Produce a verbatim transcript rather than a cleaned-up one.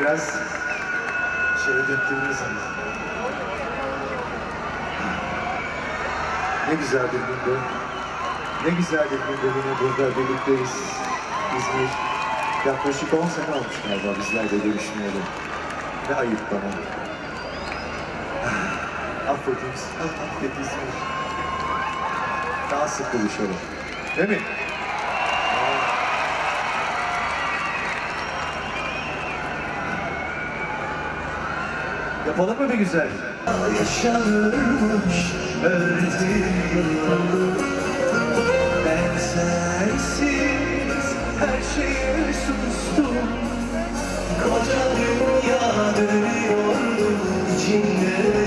Biraz şerit ettiğimiz ne güzel bir günde, ne güzel bir günde yine burada birlikteyiz. İzmir yaklaşık on sene olmuş galiba bizlerle görüşmeyelim. Ne ayıp bana. Affediniz, affet İzmir. Daha sık buluşalım. Değil mi? Yapalım mı bir güzel? Yaşanırmış öldüğüm ben sensiz her şeye sustum. Koca dünya dönüyordu içinde.